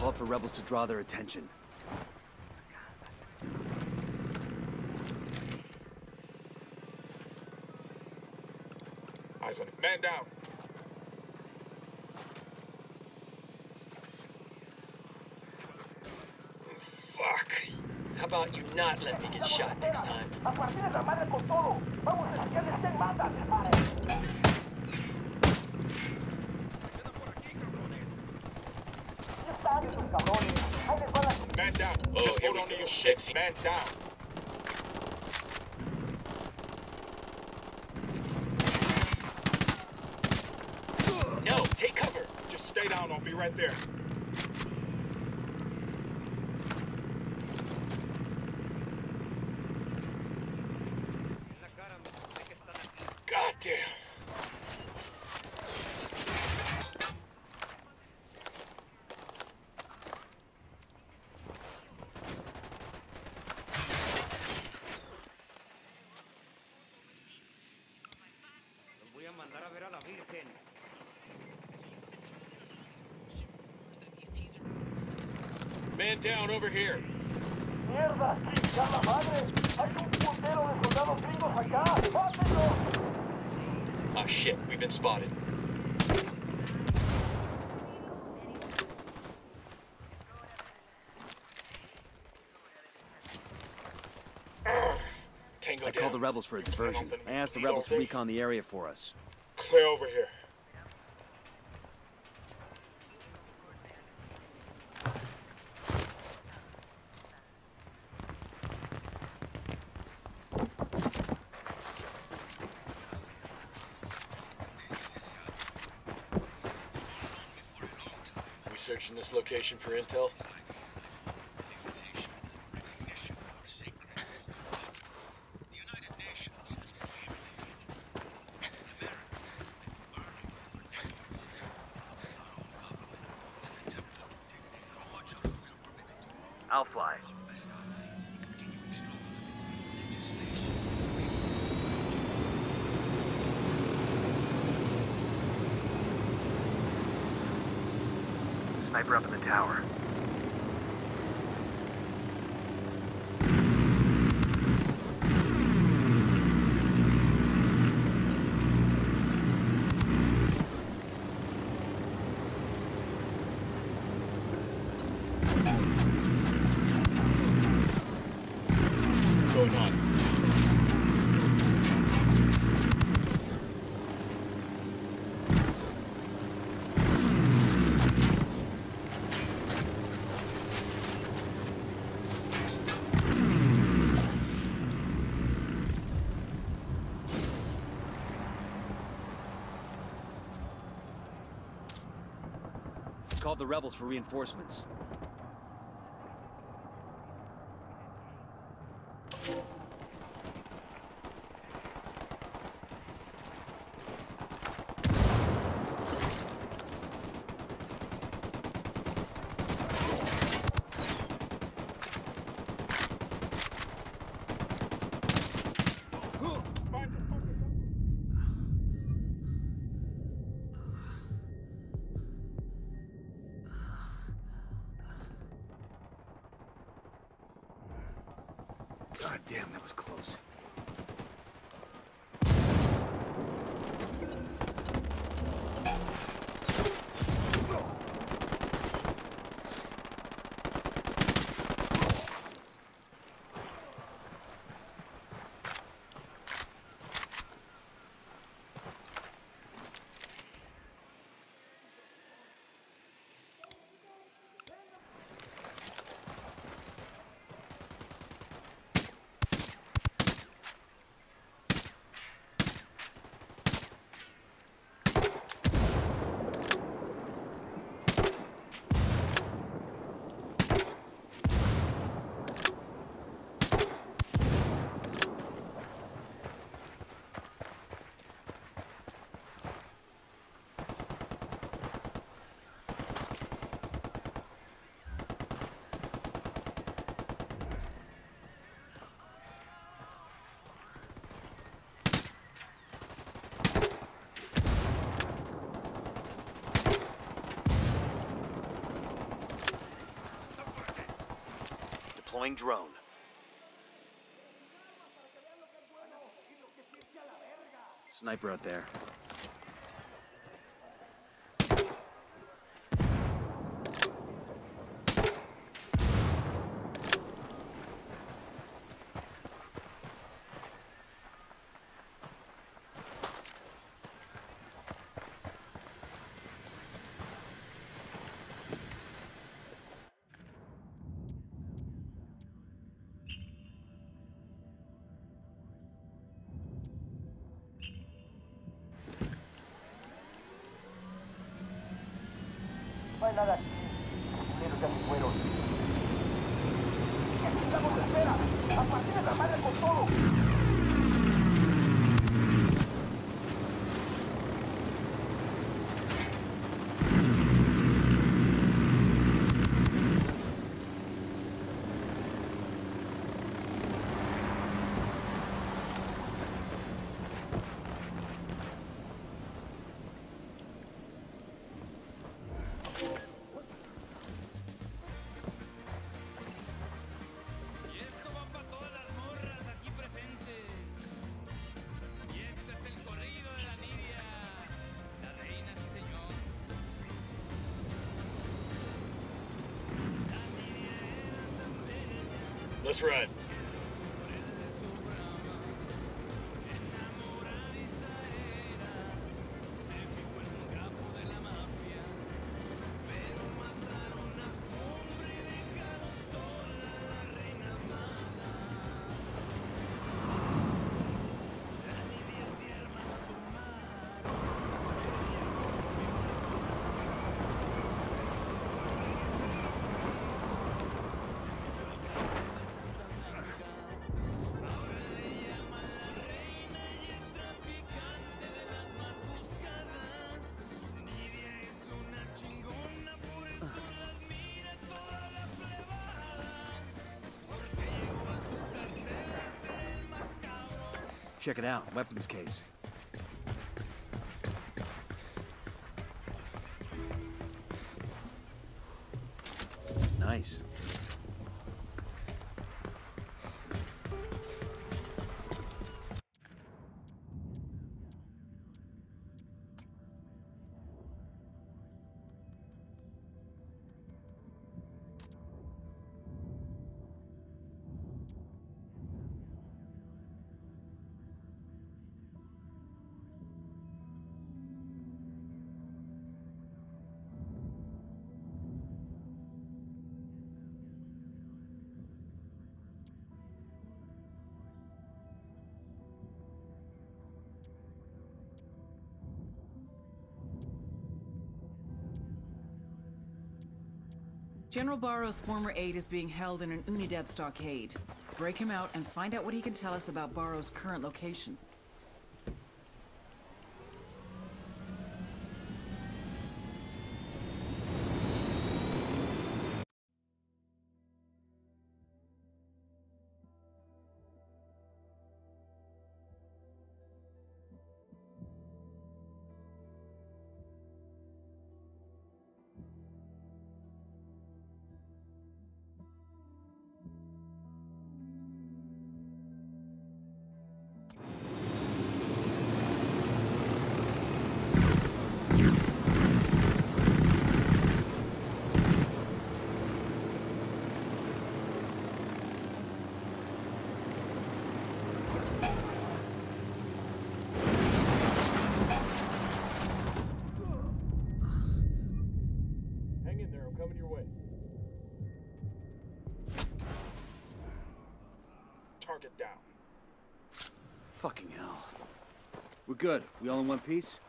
called for rebels to draw their attention. Eyes on it. Man down. Fuck. How about you not let me get shot next time? Man down. Oh, just hold on to your shit. Man down. No, take cover. Just stay down. I'll be right there. God damn. Man down over here. Mierda, ya la madre. Hay un putero de soldados gringos acá. ¡Pásenlo! Ah, shit, we've been spotted. Tango down. I called the rebels for a diversion. I asked the rebels to recon the area for us. Clear over here. Searching this location for intel. I'll fly. Sniper up in the tower. What's going on? Called the rebels for reinforcements. God damn, that was close. deploying drone. Sniper out there. Nada aquí, pero ya me fueron. Aquí estamos de espera. A partir de la madre con todo. Let's ride. Check it out, weapons case. Nice. General Barrow's former aide is being held in an Unideb stockade. Break him out and find out what he can tell us about Barrow's current location. Target down. Fucking hell. We're good. We all in one piece?